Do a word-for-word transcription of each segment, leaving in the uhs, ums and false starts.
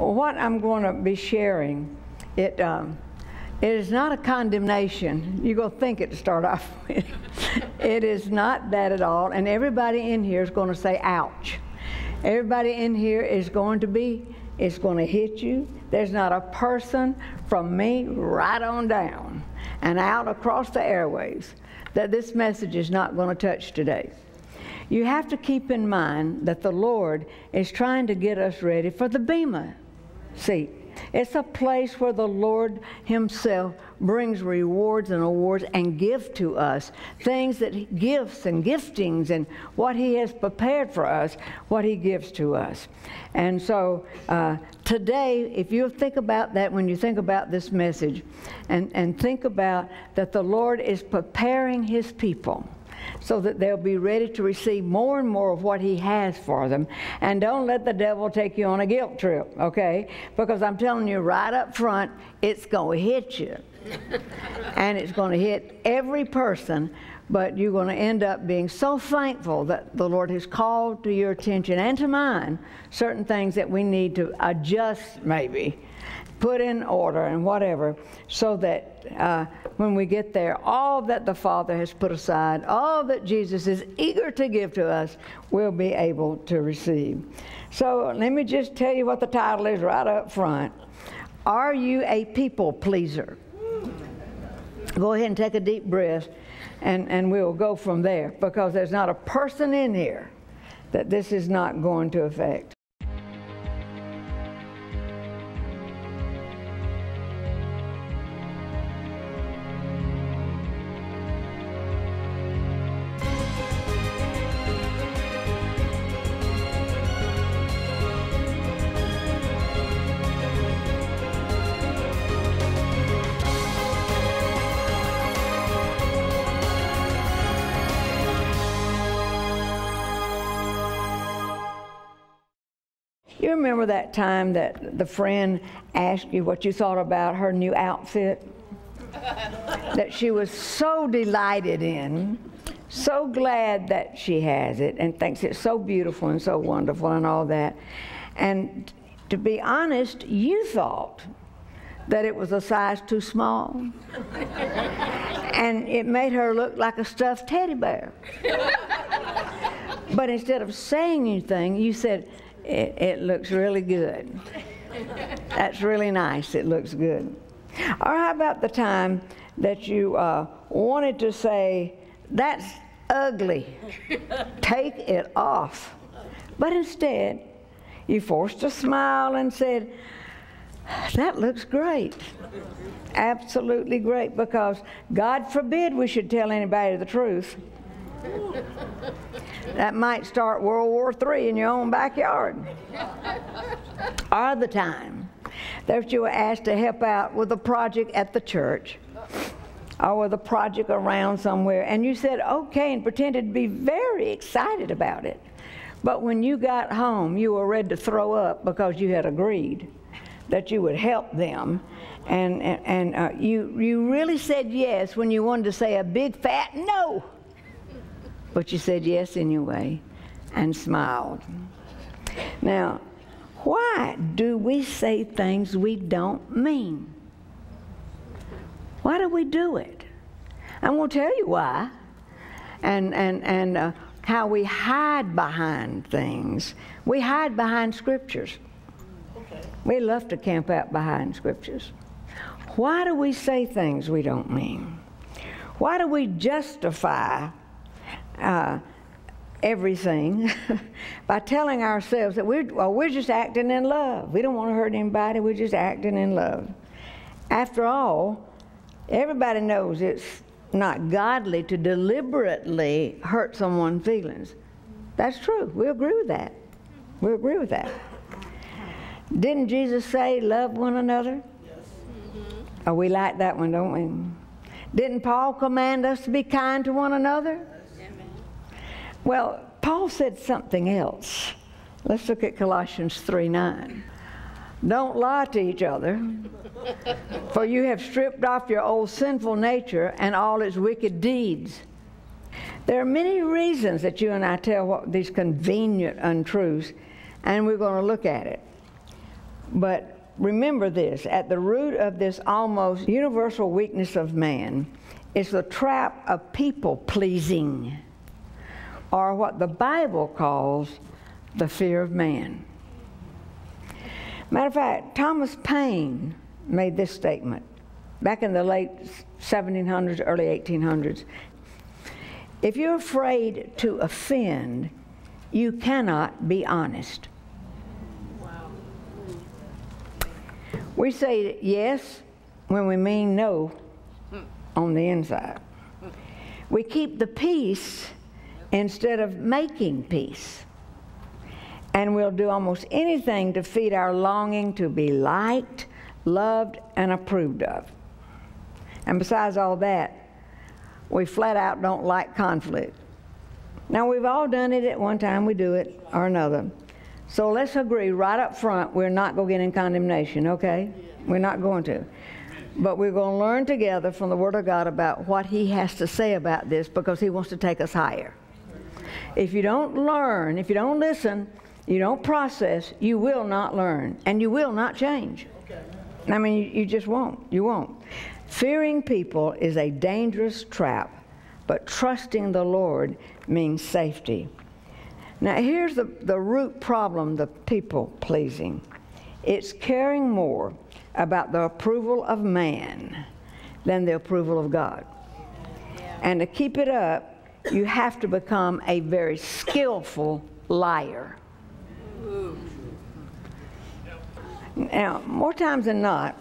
what I'm going to be sharing, it, um, it is not a condemnation. You're going to think it to start off with. It is not that at all. And everybody in here is going to say, ouch. Everybody in here is going to be, it's going to hit you. There's not a person from me right on down and out across the airwaves that this message is not going to touch today. You have to keep in mind that the Lord is trying to get us ready for the Bema Seat. It's a place where the Lord himself brings rewards and awards and gives to us things that gifts and giftings and what he has prepared for us, what he gives to us. And so uh, today, if you think about that when you think about this message and, and think about that the Lord is preparing his people so that they'll be ready to receive more and more of what he has for them. And don't let the devil take you on a guilt trip, okay? Because I'm telling you right up front, it's going to hit you. And it's going to hit every person, but you're going to end up being so thankful that the Lord has called to your attention and to mine certain things that we need to adjust maybe, put in order and whatever, so that uh, when we get there, all that the Father has put aside, all that Jesus is eager to give to us, we'll be able to receive. So let me just tell you what the title is right up front. Are you a people pleaser? Go ahead and take a deep breath, and, and we'll go from there, because there's not a person in here that this is not going to affect. You remember that time that the friend asked you what you thought about her new outfit? That she was so delighted in, so glad that she has it, and thinks it's so beautiful and so wonderful and all that. And to be honest, you thought that it was a size too small. And it made her look like a stuffed teddy bear. But instead of saying anything, you said, It, it looks really good. That's really nice. It looks good. Or how about the time that you uh, wanted to say, that's ugly. Take it off. But instead, you forced a smile and said, that looks great. Absolutely great, because God forbid we should tell anybody the truth. That might start World War Three in your own backyard. All the time that you were asked to help out with a project at the church or with a project around somewhere, and you said okay and pretended to be very excited about it. But when you got home, you were ready to throw up because you had agreed that you would help them. And, and, and uh, you, you really said yes when you wanted to say a big fat no. But you said yes anyway and smiled. Now, why do we say things we don't mean? Why do we do it? I'm going to tell you why, and, and, and uh, how we hide behind things. We hide behind scriptures. Okay. We love to camp out behind scriptures. Why do we say things we don't mean? Why do we justify Uh, everything by telling ourselves that we're, well, we're just acting in love. We don't want to hurt anybody. We're just acting in love. After all, everybody knows it's not godly to deliberately hurt someone's feelings. That's true. We agree with that. We agree with that. Didn't Jesus say, love one another? Yes. Mm-hmm. Oh, we like that one, don't we? Didn't Paul command us to be kind to one another? Well, Paul said something else. Let's look at Colossians three nine. Don't lie to each other, for you have stripped off your old sinful nature and all its wicked deeds. There are many reasons that you and I tell what, these convenient untruths, and we're going to look at it. But remember this, at the root of this almost universal weakness of man is the trap of people-pleasing, or what the Bible calls the fear of man. Matter of fact, Thomas Paine made this statement back in the late seventeen hundreds, early eighteen hundreds. If you're afraid to offend, you cannot be honest. Wow. We say yes when we mean no on the inside. We keep the peace instead of making peace. And we'll do almost anything to feed our longing to be liked, loved, and approved of. And besides all that, we flat out don't like conflict. Now, we've all done it at one time. We do it or another. So let's agree right up front, we're not going to get in condemnation, okay? We're not going to. But we're going to learn together from the Word of God about what He has to say about this, because He wants to take us higher. If you don't learn, if you don't listen, you don't process, you will not learn, and you will not change. Okay. I mean, you, you just won't. You won't. Fearing people is a dangerous trap, but trusting the Lord means safety. Now, here's the, the root problem, the people-pleasing. It's caring more about the approval of man than the approval of God. Yeah. And to keep it up, you have to become a very skillful liar. Now, more times than not,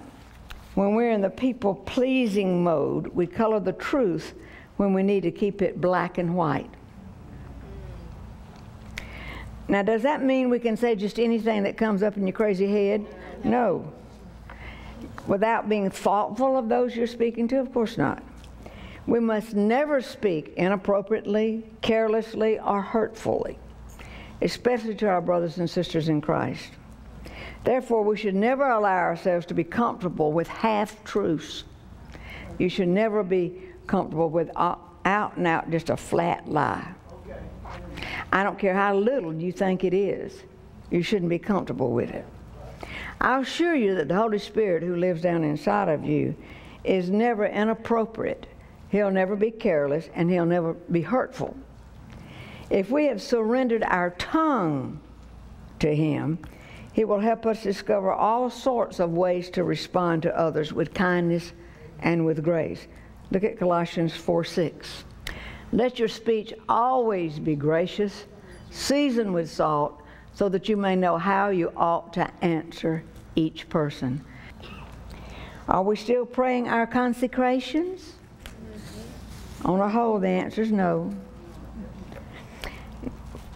when we're in the people-pleasing mode, we color the truth when we need to keep it black and white. Now, does that mean we can say just anything that comes up in your crazy head? No. Without being thoughtful of those you're speaking to? Of course not. We must never speak inappropriately, carelessly, or hurtfully, especially to our brothers and sisters in Christ. Therefore, we should never allow ourselves to be comfortable with half-truths. You should never be comfortable with out and out just a flat lie. I don't care how little you think it is. You shouldn't be comfortable with it. I assure you that the Holy Spirit who lives down inside of you is never inappropriate. He'll never be careless, and He'll never be hurtful. If we have surrendered our tongue to Him, He will help us discover all sorts of ways to respond to others with kindness and with grace. Look at Colossians four six. Let your speech always be gracious, seasoned with salt, so that you may know how you ought to answer each person. Are we still praying our consecrations? On a whole, the answer is no.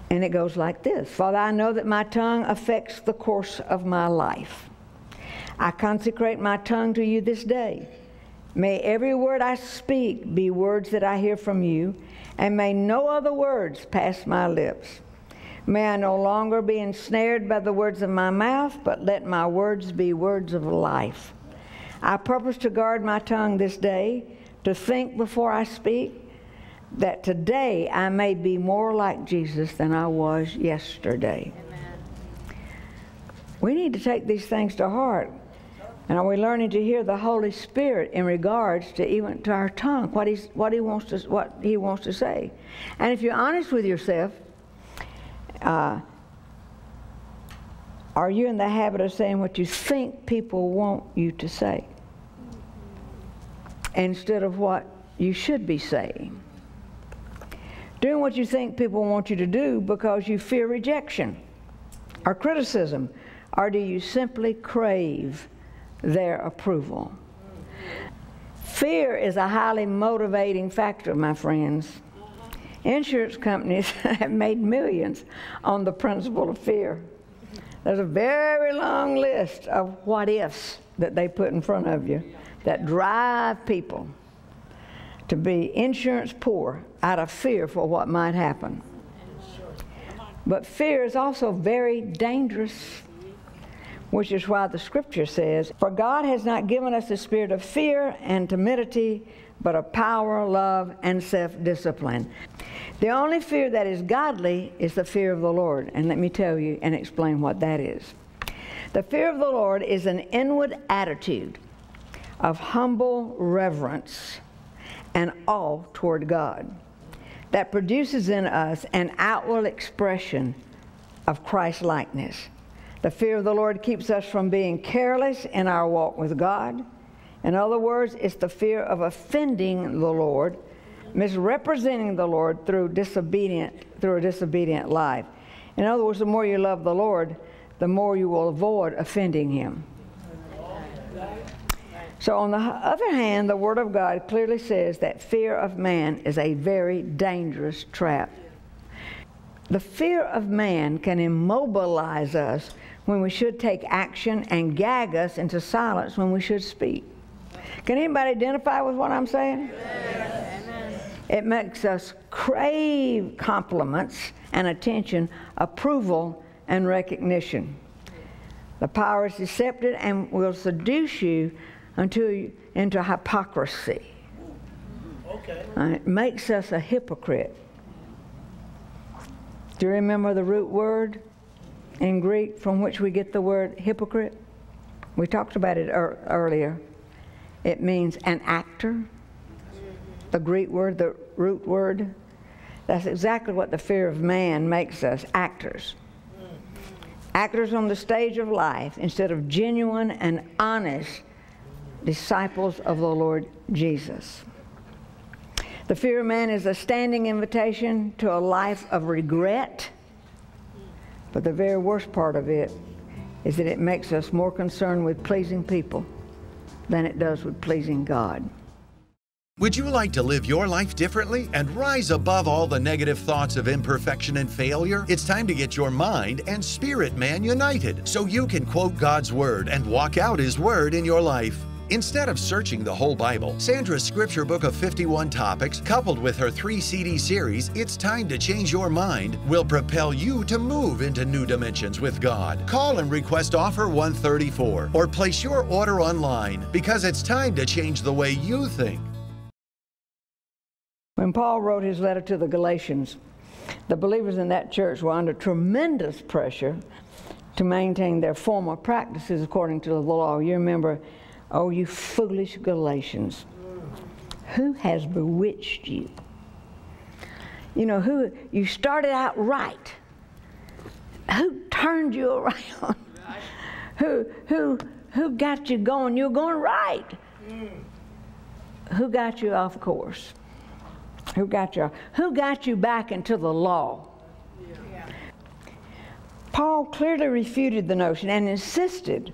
And it goes like this. Father, I know that my tongue affects the course of my life. I consecrate my tongue to you this day. May every word I speak be words that I hear from you, and may no other words pass my lips. May I no longer be ensnared by the words of my mouth, but let my words be words of life. I purpose to guard my tongue this day, to think before I speak, that today I may be more like Jesus than I was yesterday. Amen. We need to take these things to heart. And are we learning to hear the Holy Spirit in regards to even to our tongue, what, he's, what, he, wants to, what he wants to say? And if you're honest with yourself, uh, are you in the habit of saying what you think people want you to say, instead of what you should be saying? Doing what you think people want you to do because you fear rejection or criticism, or do you simply crave their approval? Fear is a highly motivating factor, my friends. Insurance companies have made millions on the principle of fear. There's a very long list of what ifs that they put in front of you that drive people to be insurance poor out of fear for what might happen. But fear is also very dangerous, which is why the Scripture says, for God has not given us the spirit of fear and timidity, but of power, love, and self-discipline. The only fear that is godly is the fear of the Lord. And let me tell you and explain what that is. The fear of the Lord is an inward attitude of humble reverence and awe toward God that produces in us an outward expression of Christ-likeness. The fear of the Lord keeps us from being careless in our walk with God. In other words, it's the fear of offending the Lord, misrepresenting the Lord through disobedient, through a disobedient life. In other words, the more you love the Lord, the more you will avoid offending Him. So on the other hand, the Word of God clearly says that fear of man is a very dangerous trap. The fear of man can immobilize us when we should take action and gag us into silence when we should speak. Can anybody identify with what I'm saying? Yes. Amen. It makes us crave compliments and attention, approval and recognition. The power is deceptive and will seduce you until into hypocrisy. Okay. Uh, it makes us a hypocrite. Do you remember the root word in Greek from which we get the word hypocrite? We talked about it er earlier. It means an actor. The Greek word, the root word. That's exactly what the fear of man makes us, actors. Actors on the stage of life instead of genuine and honest disciples of the Lord Jesus. The fear of man is a standing invitation to a life of regret, but the very worst part of it is that it makes us more concerned with pleasing people than it does with pleasing God. Would you like to live your life differently and rise above all the negative thoughts of imperfection and failure? It's time to get your mind and spirit man united so you can quote God's Word and walk out His Word in your life. Instead of searching the whole Bible, Sandra's scripture book of fifty-one topics, coupled with her three C D series, It's Time to Change Your Mind, will propel you to move into new dimensions with God. Call and request offer one thirty-four or place your order online, because it's time to change the way you think. When Paul wrote his letter to the Galatians, the believers in that church were under tremendous pressure to maintain their former practices according to the law. You remember, "Oh, you foolish Galatians, who has bewitched you?" You know, who you started out right. Who turned you around? Right. Who, who, who got you going? You were going right. Mm. Who got you off course? Who got you, who got you back into the law? Yeah. Yeah. Paul clearly refuted the notion and insisted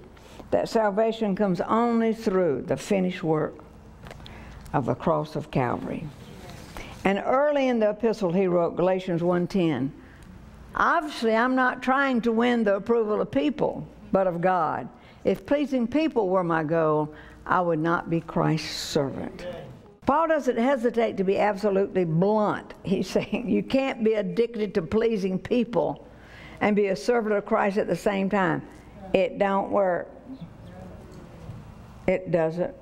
that salvation comes only through the finished work of the cross of Calvary. And early in the epistle he wrote, Galatians one ten, "Obviously I'm not trying to win the approval of people, but of God. If pleasing people were my goal, I would not be Christ's servant." Paul doesn't hesitate to be absolutely blunt. He's saying you can't be addicted to pleasing people and be a servant of Christ at the same time. It don't work. It doesn't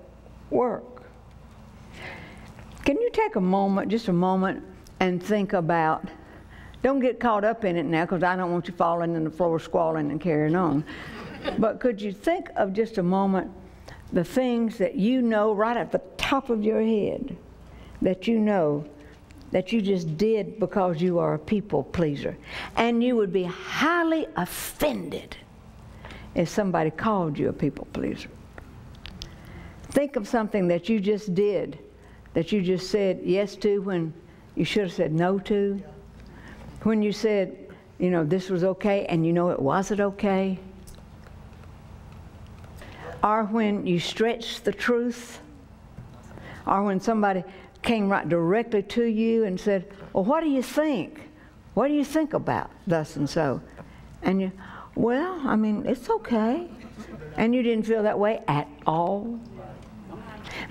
work. Can you take a moment, just a moment, and think about, don't get caught up in it now, because I don't want you falling on the floor squalling and carrying on, but could you think of just a moment the things that you know right at the top of your head that you know that you just did because you are a people pleaser, and you would be highly offended if somebody called you a people pleaser? Think of something that you just did, that you just said yes to when you should have said no to. When you said, you know, this was okay, and you know it wasn't okay. Or when you stretched the truth. Or when somebody came right directly to you and said, "Well, what do you think? What do you think about thus and so?" And you, "Well, I mean, it's okay." And you didn't feel that way at all.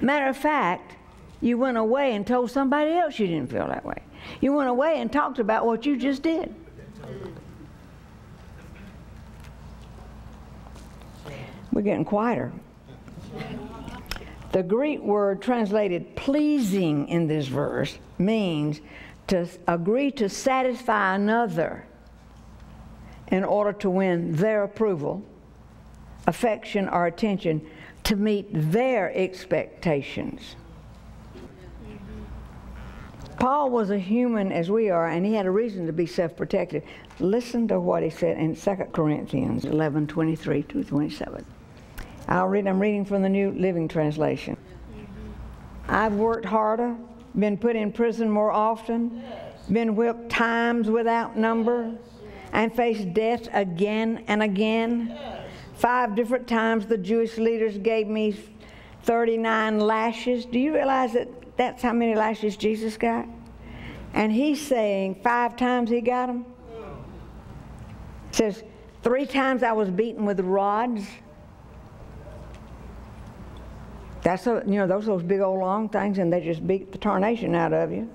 Matter of fact, you went away and told somebody else you didn't feel that way. You went away and talked about what you just did. We're getting quieter. The Greek word translated pleasing in this verse means to agree to satisfy another in order to win their approval affection or attention to meet their expectations. Paul was a human as we are, and he had a reason to be self-protective. Listen to what he said in Second Corinthians eleven twenty-three to twenty-seven. I'll read, I'm reading from the New Living Translation. I've worked harder, been put in prison more often, been whipped times without number, and faced death again and again. Five different times the Jewish leaders gave me thirty-nine lashes. Do you realize that that's how many lashes Jesus got? And he's saying five times he got them. It says, three times I was beaten with rods. That's, a, you know, those those big old long things, and they just beat the tarnation out of you.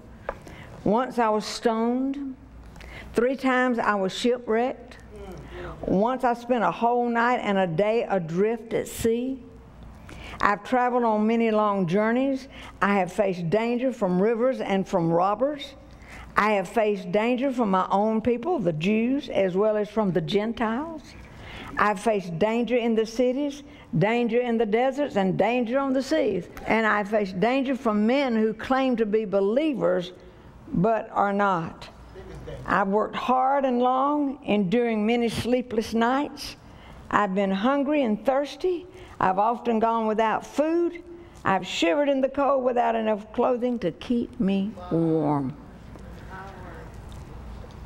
Once I was stoned. Three times I was shipwrecked. Once I spent a whole night and a day adrift at sea. I've traveled on many long journeys. I have faced danger from rivers and from robbers. I have faced danger from my own people, the Jews, as well as from the Gentiles. I've faced danger in the cities, danger in the deserts, and danger on the seas. And I faced danger from men who claim to be believers but are not. I've worked hard and long, enduring many sleepless nights. I've been hungry and thirsty. I've often gone without food. I've shivered in the cold without enough clothing to keep me warm.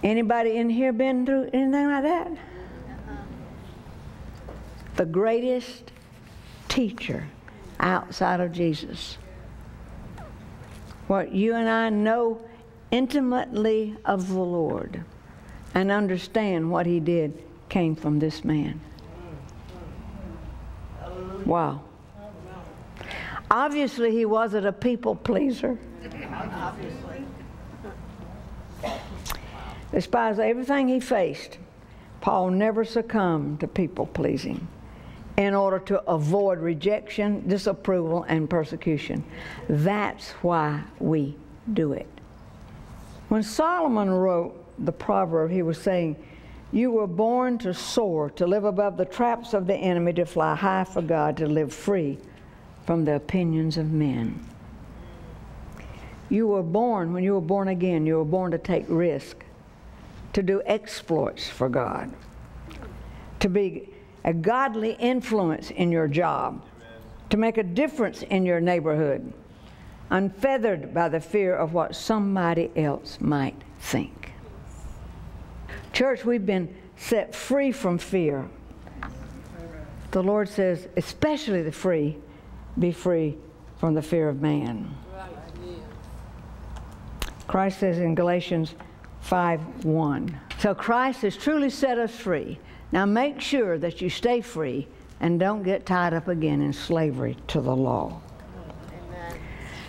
Anybody in here been through anything like that? The greatest teacher outside of Jesus. What you and I know intimately of the Lord and understand what he did came from this man. Wow. Obviously, he wasn't a people pleaser. Despite everything he faced, Paul never succumbed to people pleasing in order to avoid rejection, disapproval, and persecution. That's why we do it. When Solomon wrote the proverb, he was saying, you were born to soar, to live above the traps of the enemy, to fly high for God, to live free from the opinions of men. You were born, when you were born again, you were born to take risk, to do exploits for God, to be a godly influence in your job, to make a difference in your neighborhood, unfeathered by the fear of what somebody else might think. Church, we've been set free from fear. The Lord says, especially the free, be free from the fear of man. Christ says in Galatians five one. So Christ has truly set us free. Now make sure that you stay free and don't get tied up again in slavery to the law.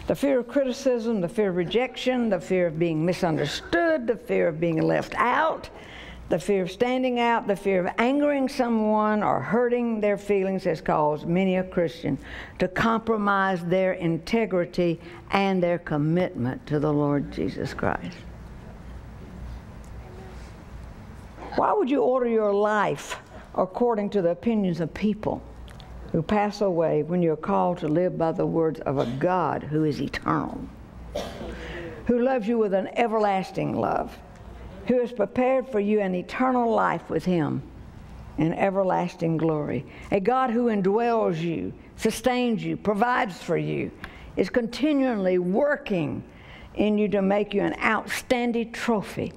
The fear of criticism, the fear of rejection, the fear of being misunderstood, the fear of being left out, the fear of standing out, the fear of angering someone or hurting their feelings has caused many a Christian to compromise their integrity and their commitment to the Lord Jesus Christ. Why would you order your life according to the opinions of people who pass away when you're called to live by the words of a God who is eternal, who loves you with an everlasting love, who has prepared for you an eternal life with him in everlasting glory, a God who indwells you, sustains you, provides for you, is continually working in you to make you an outstanding trophy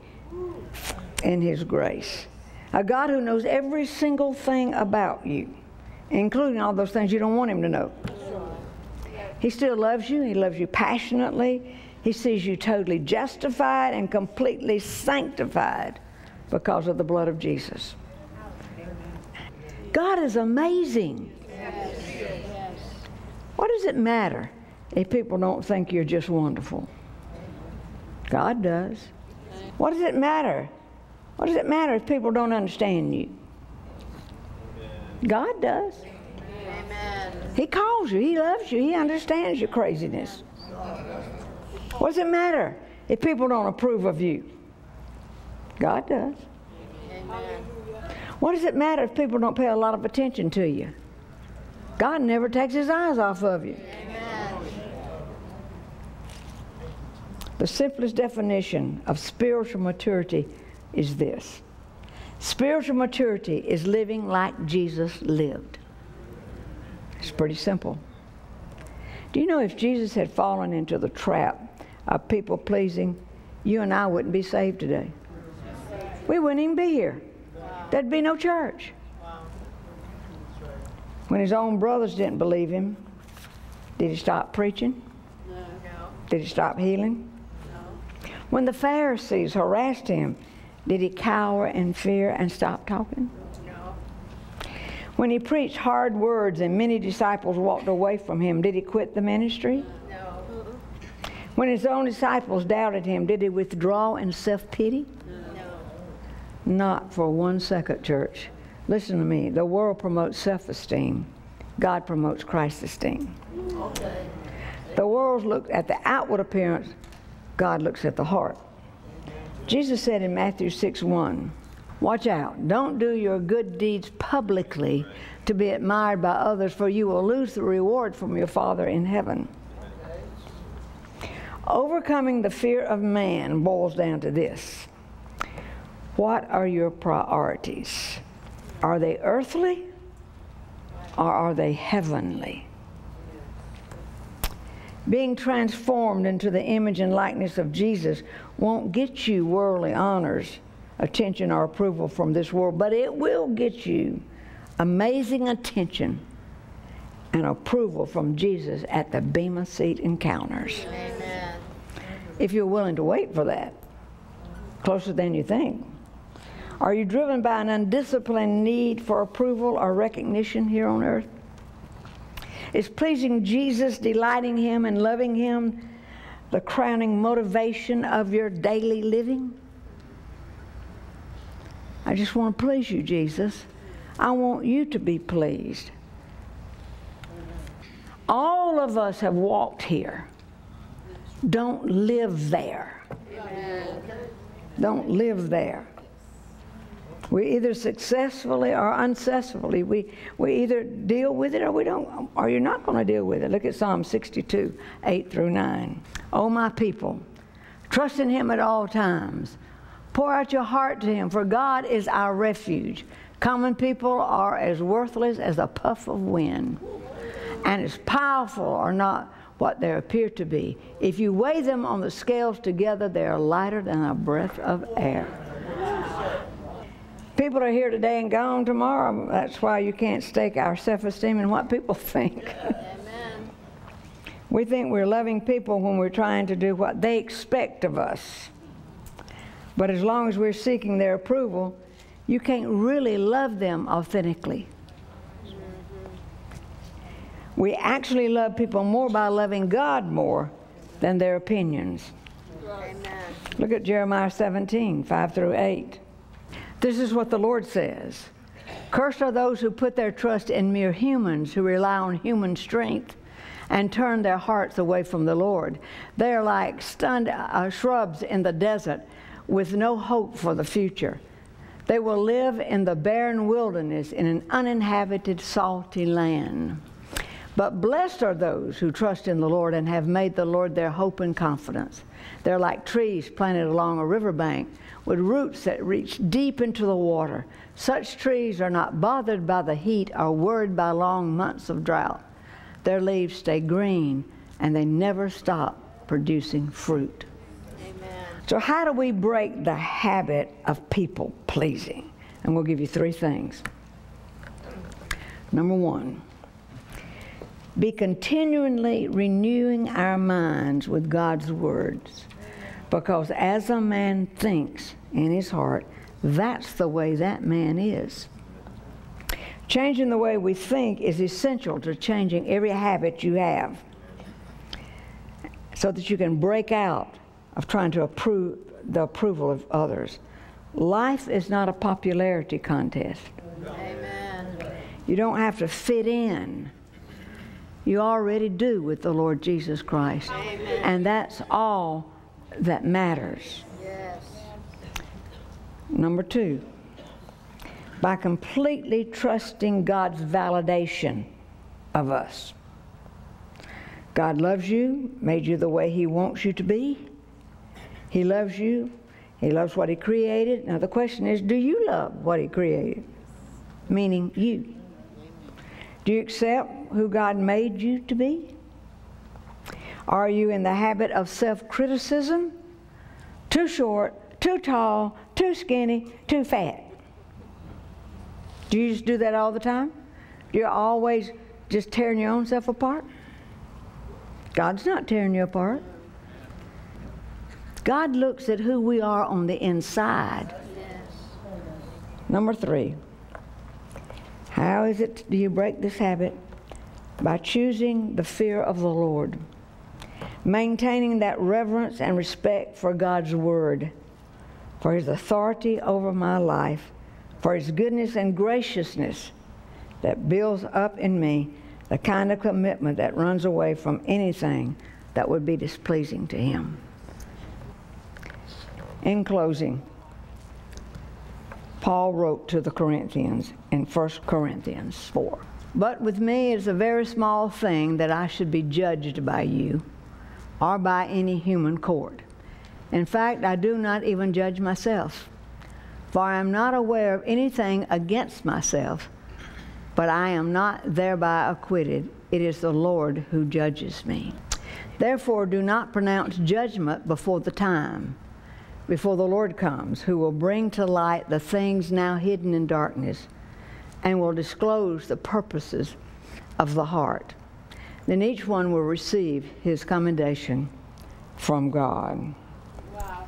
in his grace, a God who knows every single thing about you, including all those things you don't want him to know. He still loves you. He loves you passionately. He sees you totally justified and completely sanctified because of the blood of Jesus. God is amazing. Yes. What does it matter if people don't think you're just wonderful? God does. What does it matter? What does it matter if people don't understand you? God does. Amen. He calls you. He loves you. He understands your craziness. What does it matter if people don't approve of you? God does. Amen. What does it matter if people don't pay a lot of attention to you? God never takes his eyes off of you. Amen. The simplest definition of spiritual maturity is this. Spiritual maturity is living like Jesus lived. It's pretty simple. Do you know if Jesus had fallen into the trap of people pleasing, you and I wouldn't be saved today? We wouldn't even be here. There'd be no church. When his own brothers didn't believe him, did he stop preaching? No. Did he stop healing? No. When the Pharisees harassed him, did he cower in fear and stop talking? No. When he preached hard words and many disciples walked away from him, did he quit the ministry? No. When his own disciples doubted him, did he withdraw in self-pity? No. Not for one second, church. Listen to me. The world promotes self-esteem. God promotes Christ's esteem. Okay. The world looks at the outward appearance. God looks at the heart. Jesus said in Matthew six one, watch out. Don't do your good deeds publicly to be admired by others, for you will lose the reward from your Father in heaven. Overcoming the fear of man boils down to this. What are your priorities? Are they earthly or are they heavenly? Being transformed into the image and likeness of Jesus won't get you worldly honors, attention, or approval from this world, but it will get you amazing attention and approval from Jesus at the Bema Seat encounters. Amen. If you're willing to wait for that, closer than you think. Are you driven by an undisciplined need for approval or recognition here on earth? Is pleasing Jesus, delighting him, and loving him the crowning motivation of your daily living? I just want to please you, Jesus. I want you to be pleased. All of us have walked here. Don't live there. Don't live there. We either successfully or unsuccessfully, we, we either deal with it or we don't, or you're not going to deal with it. Look at Psalm sixty-two, eight through nine. Oh, my people, trust in him at all times. Pour out your heart to him, for God is our refuge. Common people are as worthless as a puff of wind, and as powerful are not what they appear to be. If you weigh them on the scales together, they are lighter than a breath of air. People are here today and gone tomorrow. That's why you can't stake our self-esteem in what people think. Amen. We think we're loving people when we're trying to do what they expect of us. But as long as we're seeking their approval, you can't really love them authentically. Mm-hmm. We actually love people more by loving God more than their opinions. Amen. Look at Jeremiah seventeen, five through eight. This is what the Lord says. Cursed are those who put their trust in mere humans, who rely on human strength and turn their hearts away from the Lord. They are like stunned uh, shrubs in the desert with no hope for the future. They will live in the barren wilderness in an uninhabited, salty land. But blessed are those who trust in the Lord and have made the Lord their hope and confidence. They're like trees planted along a riverbank with roots that reach deep into the water. Such trees are not bothered by the heat or worried by long months of drought. Their leaves stay green and they never stop producing fruit. Amen. So how do we break the habit of people pleasing? And we'll give you three things. Number one. Be continually renewing our minds with God's words, because as a man thinks in his heart, that's the way that man is. Changing the way we think is essential to changing every habit you have, so that you can break out of trying to approve the approval of others. Life is not a popularity contest. Amen. You don't have to fit in. You already do with the Lord Jesus Christ. Amen. And that's all that matters. Yes. Number two, by completely trusting God's validation of us. God loves you, made you the way He wants you to be. He loves you. He loves what He created. Now the question is, do you love what He created? Meaning you. Do you accept who God made you to be? Are you in the habit of self-criticism? Too short, too tall, too skinny, too fat. Do you just do that all the time? You're always just tearing your own self apart? God's not tearing you apart. God looks at who we are on the inside. Number three, how is it do you break this habit? By choosing the fear of the Lord, maintaining that reverence and respect for God's word, for His authority over my life, for His goodness and graciousness that builds up in me the kind of commitment that runs away from anything that would be displeasing to Him. In closing, Paul wrote to the Corinthians in First Corinthians four, "But with me is a very small thing that I should be judged by you or by any human court. In fact, I do not even judge myself, for I am not aware of anything against myself, but I am not thereby acquitted. It is the Lord who judges me. Therefore, do not pronounce judgment before the time, before the Lord comes, who will bring to light the things now hidden in darkness and will disclose the purposes of the heart. Then each one will receive his commendation from God." Wow.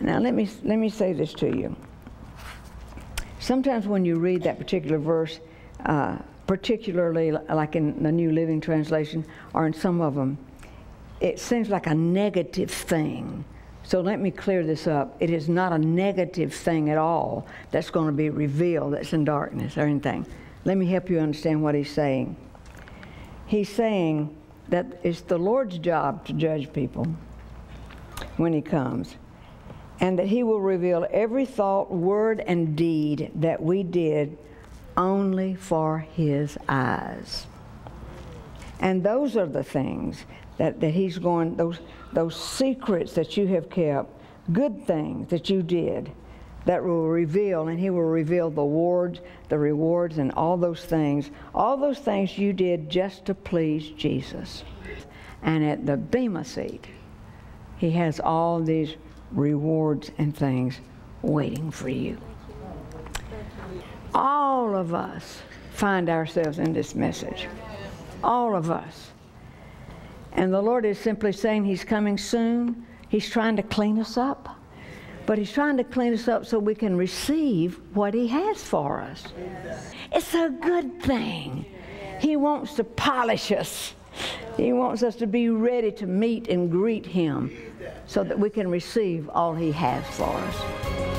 Now, let me, let me say this to you. Sometimes when you read that particular verse, Uh, particularly like in the New Living Translation or in some of them, it seems like a negative thing. So let me clear this up. It is not a negative thing at all that's going to be revealed that's in darkness or anything. Let me help you understand what he's saying. He's saying that it's the Lord's job to judge people when He comes, and that He will reveal every thought, word, and deed that we did only for His eyes. And those are the things that, that He's going, those, those secrets that you have kept, good things that you did, that will reveal, and He will reveal the rewards, the rewards and all those things, all those things you did just to please Jesus. And at the Bema Seat, He has all these rewards and things waiting for you. All of us find ourselves in this message. All of us. And the Lord is simply saying He's coming soon. He's trying to clean us up. But He's trying to clean us up so we can receive what He has for us. Yes. It's a good thing. He wants to polish us. He wants us to be ready to meet and greet Him so that we can receive all He has for us.